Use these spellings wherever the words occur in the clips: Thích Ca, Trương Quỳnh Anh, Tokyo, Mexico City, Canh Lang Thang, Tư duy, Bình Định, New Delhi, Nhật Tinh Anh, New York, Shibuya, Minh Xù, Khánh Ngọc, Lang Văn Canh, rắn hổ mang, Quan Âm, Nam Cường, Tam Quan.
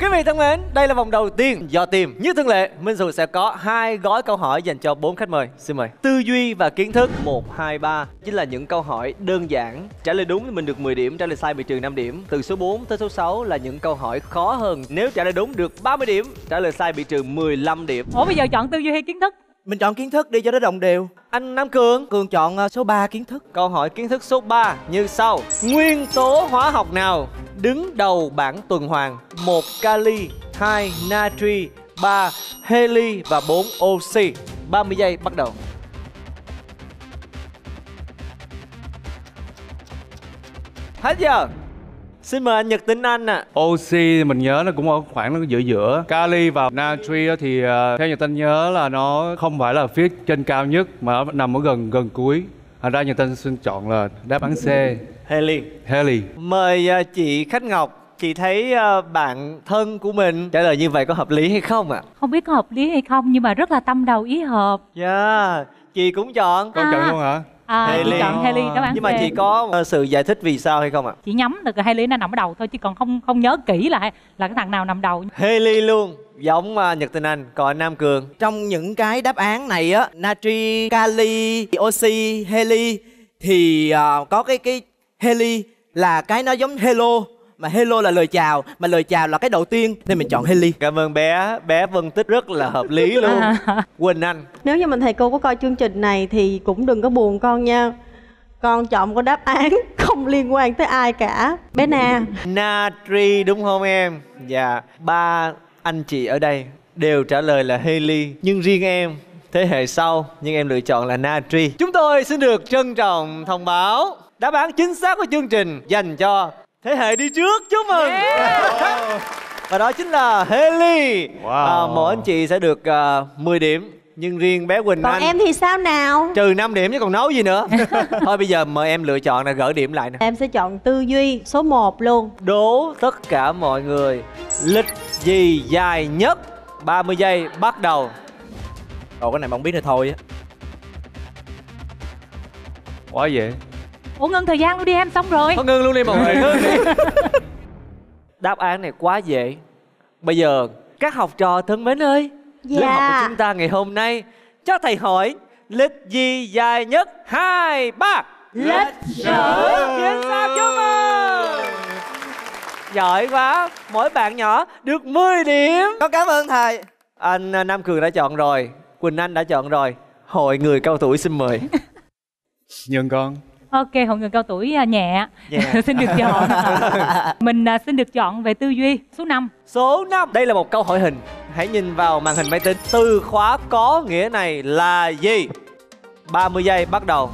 Quý vị thân mến, đây là vòng đầu tiên do tìm. Như thường lệ, Minh Xù sẽ có 2 gói câu hỏi dành cho 4 khách mời. Xin mời. Tư duy và kiến thức 1, 2, 3 chính là những câu hỏi đơn giản. Trả lời đúng thì mình được 10 điểm, trả lời sai bị trừ 5 điểm. Từ số 4 tới số 6 là những câu hỏi khó hơn. Nếu trả lời đúng được 30 điểm, trả lời sai bị trừ 15 điểm. Ủa bây giờ chọn tư duy hay kiến thức? Mình chọn kiến thức đi cho nó đồng đều. Anh Nam Cường chọn số 3 kiến thức. Câu hỏi kiến thức số 3 như sau. Nguyên tố hóa học nào đứng đầu bảng tuần hoàn? 1 kali, 2 natri, 3 heli và 4 oxy. 30 giây bắt đầu. Hết giờ. Xin mời anh Nhật Tinh Anh ạ. Oxy mình nhớ nó cũng ở khoảng nó giữa. Kali và natri thì theo Nhật Tinh nhớ là nó không phải là phía trên cao nhất mà nằm ở gần cuối. Thành ra Nhật Tinh xin chọn là đáp án C. Heli. Mời chị Khánh Ngọc. Chị thấy bạn thân của mình trả lời như vậy có hợp lý hay không ạ? Không biết có hợp lý hay không nhưng mà rất là tâm đầu ý hợp. Dạ, chị cũng chọn. Con chọn luôn hả? Heli. Chọn heli đó bạn. Nhưng mà chị có sự giải thích vì sao hay không ạ? Chị nhắm được heli nó nằm ở đầu thôi chứ còn không nhớ kỹ là cái thằng nào nằm đầu. Heli luôn, giống Nhật Tinh Anh. Còn Nam Cường, trong những cái đáp án này á, natri, kali, oxy, heli thì có cái heli là cái nó giống hello. Mà hello là lời chào, mà lời chào là cái đầu tiên nên mình chọn heli. Cảm ơn bé, bé phân tích rất là hợp lý luôn. Quỳnh Anh, nếu như mình thầy cô có coi chương trình này thì cũng đừng có buồn con nha. Con chọn một cái đáp án không liên quan tới ai cả. Bé Na. Natri đúng không em? Dạ. Ba anh chị ở đây đều trả lời là heli, nhưng riêng em thế hệ sau, nhưng em lựa chọn là natri. Chúng tôi xin được trân trọng thông báo đáp án chính xác của chương trình dành cho thế hệ đi trước. Chúc mừng. Yeah. Và đó chính là heli. Wow. Mỗi anh chị sẽ được 10 điểm. Nhưng riêng bé Quỳnh Anh, còn em thì sao nào? Trừ 5 điểm chứ còn nấu gì nữa. Thôi bây giờ mời em lựa chọn là gỡ điểm lại nè. Em sẽ chọn tư duy số 1 luôn. Đố tất cả mọi người, lịch gì dài nhất? 30 giây bắt đầu. Ồ cái này mà không biết nữa thôi. Quá vậy. Ủa ngưng thời gian luôn đi em, xong rồi. Thôi ngưng luôn đi mọi người, ngưng đi. Đáp án này quá dễ. Bây giờ các học trò thân mến ơi, lớp học của chúng ta ngày hôm nay cho thầy hỏi lịch gì dài nhất. 2, 3. Lịch sử. Chính xác, chúc mừng. Giỏi quá, mỗi bạn nhỏ được 10 điểm. Con cảm ơn thầy. Anh Nam Cường đã chọn rồi, Quỳnh Anh đã chọn rồi. Hội người cao tuổi xin mời. Nhường con. Ok, hội người cao tuổi nhẹ. Xin được chọn. Mình xin được chọn về tư duy số 5. Số 5. Đây là một câu hỏi hình. Hãy nhìn vào màn hình máy tính. Từ khóa có nghĩa này là gì? 30 giây bắt đầu.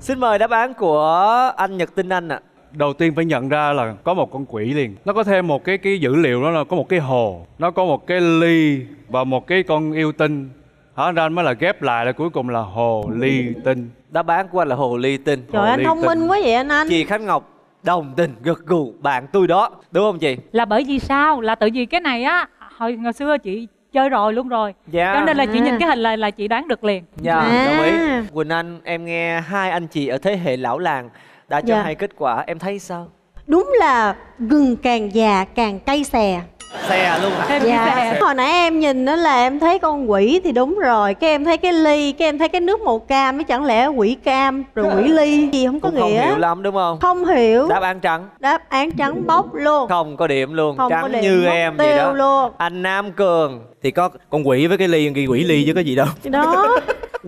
Xin mời đáp án của anh Nhật Tinh Anh ạ. Đầu tiên phải nhận ra là có một con quỷ liền. Nó có thêm một cái dữ liệu đó là có một cái hồ. Nó có một cái ly và một cái con yêu tinh. Hóa ra mới là ghép lại là cuối cùng là hồ ly tinh. Đáp án của anh là hồ ly tinh. Trời ơi, anh thông minh quá vậy anh. Chị Khánh Ngọc đồng tình gật gù, bạn tôi đó, đúng không chị? Là bởi vì sao? Là tự vì cái này á, hồi xưa chị chơi rồi luôn rồi. Dạ. Cho nên là chị nhìn cái hình là chị đoán được liền. Dạ, đồng ý. Quỳnh Anh, em nghe hai anh chị ở thế hệ lão làng đã cho hai kết quả, em thấy sao? Đúng là gừng càng già càng cay xè. Xe luôn hả? Dạ. Hồi nãy em nhìn đó là em thấy con quỷ thì đúng rồi. Cái em thấy cái ly, cái em thấy cái nước màu cam. Nó chẳng lẽ quỷ cam rồi quỷ ly gì không có nghĩa. Không hiểu lắm đúng không? Không hiểu. Đáp án trắng. Đáp án trắng bóc luôn. Không có điểm luôn. Không trắng có điểm như em vậy đó luôn. Anh Nam Cường thì có con quỷ với cái ly, cái quỷ ly chứ có gì đâu. Đó.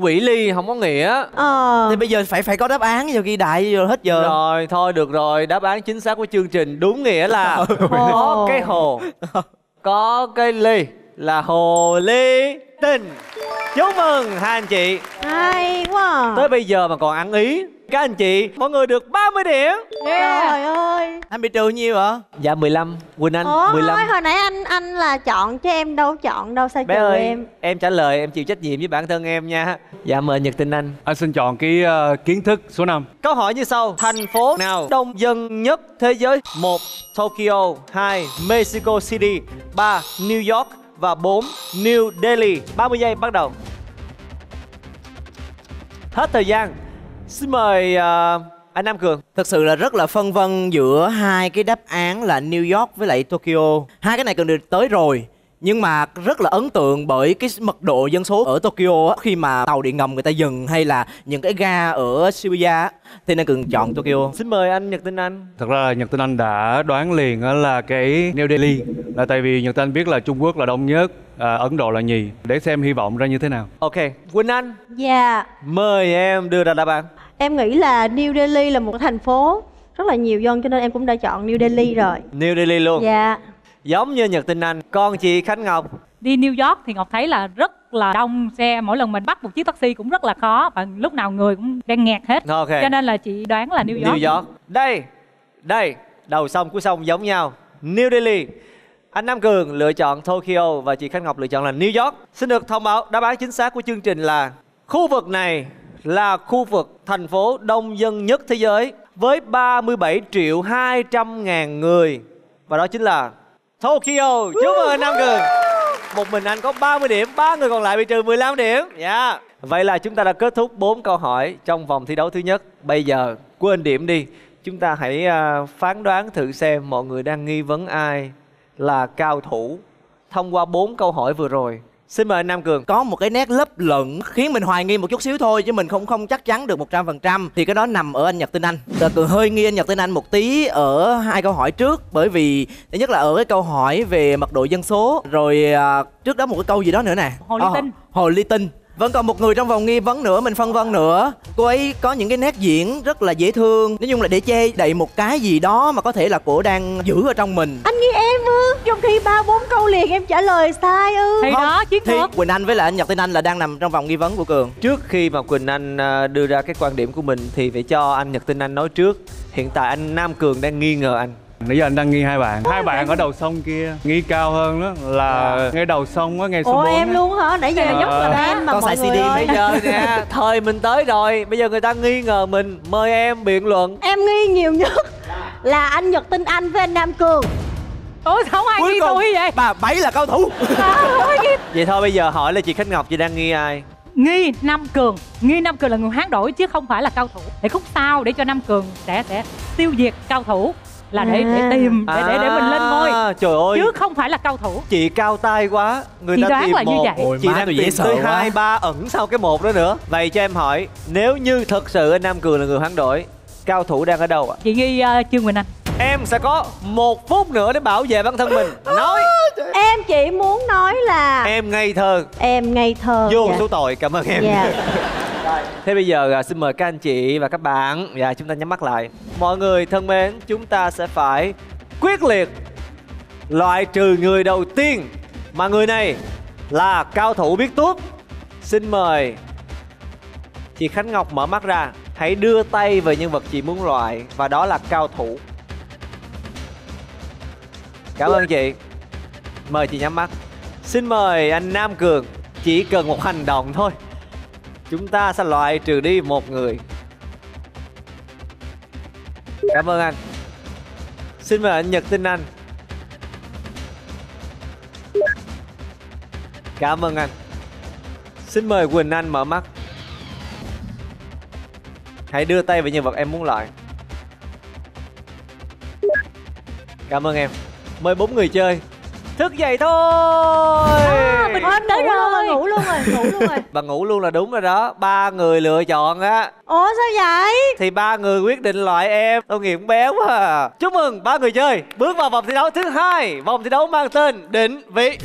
Quỷ ly không có nghĩa. Thì bây giờ phải có đáp án rồi, ghi đại rồi hết giờ. Rồi thôi được rồi, đáp án chính xác của chương trình đúng nghĩa là có cái hồ, có cái ly là hồ ly tinh. Chúc mừng hai anh chị. Hay quá. Tới bây giờ mà còn ăn ý. Các anh chị, mọi người được 30 điểm. Trời ơi. Anh bị trừ nhiêu hả? Dạ 15. Quỳnh Anh 15. Hồi nãy anh là chọn chứ em đâu chọn đâu, sao trừ em? Em trả lời, em chịu trách nhiệm với bản thân em nha. Dạ mời Nhật Tinh Anh. Anh xin chọn cái kiến thức số 5. Câu hỏi như sau. Thành phố nào đông dân nhất thế giới? 1. Tokyo, 2. Mexico City, 3. New York và 4. New Delhi. 30 giây bắt đầu. Hết thời gian. Xin mời Anh Nam Cường, thật sự là rất là phân vân giữa hai cái đáp án là New York với lại Tokyo. Hai cái này Cường được tới rồi, nhưng mà rất là ấn tượng bởi cái mật độ dân số ở Tokyo. Khi mà tàu điện ngầm người ta dừng hay là những cái ga ở Shibuya, thì nên Cường chọn Tokyo. Xin mời anh Nhật Tinh Anh. Thật ra là Nhật Tinh Anh đã đoán liền là cái New Delhi, là tại vì Nhật Tinh Anh biết là Trung Quốc là đông nhất, Ấn Độ là nhì. Để xem hy vọng ra như thế nào. Ok, Quỳnh Anh. Dạ. Mời em đưa ra đáp án. Em nghĩ là New Delhi là một thành phố rất là nhiều dân, cho nên em cũng đã chọn New Delhi rồi. New Delhi luôn. Dạ. Giống như Nhật Tinh Anh, con chị Khánh Ngọc. Đi New York thì Ngọc thấy là rất là đông xe. Mỗi lần mình bắt một chiếc taxi cũng rất là khó, và lúc nào người cũng đang nghẹt hết. Okay. Cho nên là chị đoán là New York. New York. Đây, đây, đầu sông cuối sông giống nhau. New Delhi. Anh Nam Cường lựa chọn Tokyo và chị Khánh Ngọc lựa chọn là New York. Xin được thông báo đáp án chính xác của chương trình là khu vực này là khu vực thành phố đông dân nhất thế giới với 37.200.000 người, và đó chính là Tokyo. Chúc mừng Nam Cường. Một mình anh có 30 điểm, 3 người còn lại bị trừ 15 điểm. Dạ. Vậy là chúng ta đã kết thúc 4 câu hỏi trong vòng thi đấu thứ nhất. Bây giờ quên điểm đi, chúng ta hãy phán đoán thử xem mọi người đang nghi vấn ai là cao thủ thông qua 4 câu hỏi vừa rồi. Xin mời anh Nam Cường. Có một cái nét lấp lửng khiến mình hoài nghi một chút xíu thôi, chứ mình không chắc chắn được 100%. Thì cái đó nằm ở anh Nhật Tinh Anh. Cường hơi nghi anh Nhật Tinh Anh một tí ở hai câu hỏi trước, bởi vì thứ nhất là ở cái câu hỏi về mật độ dân số, rồi trước đó một cái câu gì đó nữa nè, Hồ Ly Tinh. Hồ Ly Tinh. Vẫn còn một người trong vòng nghi vấn nữa, mình phân vân nữa. Cô ấy có những cái nét diễn rất là dễ thương, nói chung là để che đậy một cái gì đó mà có thể là cô đang giữ ở trong mình. Anh nghi em ư? Trong khi 3-4 câu liền em trả lời sai ư? Thì không, đó chiến thuật. Quỳnh Anh với lại anh Nhật Tinh Anh là đang nằm trong vòng nghi vấn của Cường. Trước khi mà Quỳnh Anh đưa ra cái quan điểm của mình thì phải cho anh Nhật Tinh Anh nói trước. Hiện tại anh Nam Cường đang nghi ngờ anh. Nãy giờ anh đang nghi hai bạn. Ôi, hai bạn ở đầu sông kia. Nghi cao hơn đó là ngay đầu sông á, ngay số 4. Ôi em luôn hả? Nãy giờ là nhóc là em mà. Con xài CD bây giờ nè. Thời mình tới rồi, bây giờ người ta nghi ngờ mình. Mời em biện luận. Em nghi nhiều nhất là anh Nhật Tinh Anh với anh Nam Cường. Ủa sao không ai nghi tôi vậy? Bà Bảy là cao thủ. Vậy thôi bây giờ hỏi là chị Khánh Ngọc, chị đang nghi ai? Nghi Nam Cường. Nghi Nam Cường là người hoán đổi chứ không phải là cao thủ. Để khúc sau để cho Nam Cường sẽ tiêu diệt cao thủ, là để tìm để mình lên ngôi. Trời ơi, chứ không phải là cao thủ. Chị cao tay quá, người chị ta tìm là một như vậy. Ôi, chị đang tìm tới 2-3 ẩn sau cái một đó nữa. Vậy cho em hỏi, nếu như thật sự anh Nam Cường là người hoán đổi, cao thủ đang ở đâu ạ? Chị nghi Trương Quỳnh Anh. Em sẽ có 1 phút nữa để bảo vệ bản thân mình. Nói. Em chỉ muốn nói là em ngây thơ. Em ngây thơ. Vô số tội, cảm ơn em. Yeah. Thế bây giờ xin mời các anh chị và các bạn, và chúng ta nhắm mắt lại. Mọi người thân mến, chúng ta sẽ phải quyết liệt loại trừ người đầu tiên, mà người này là cao thủ biết tuốt. Xin mời chị Khánh Ngọc mở mắt ra, hãy đưa tay về nhân vật chị muốn loại, và đó là cao thủ. Cảm ơn chị. Mời chị nhắm mắt. Xin mời anh Nam Cường, chỉ cần một hành động thôi, chúng ta sẽ loại trừ đi một người. Cảm ơn anh. Xin mời anh Nhật Tinh Anh. Cảm ơn anh. Xin mời Quỳnh Anh mở mắt. Hãy đưa tay về nhân vật em muốn loại. Cảm ơn em. Mời 4 người chơi. Thức dậy thôi. Mình ngủ luôn rồi, ngủ luôn rồi, ngủ luôn rồi. Bà ngủ luôn là đúng rồi đó. 3 người lựa chọn á. Ủa sao vậy? Thì 3 người quyết định loại em. Tôi nghiện béo quá à. Chúc mừng 3 người chơi bước vào vòng thi đấu thứ 2. Vòng thi đấu mang tên Định Vị.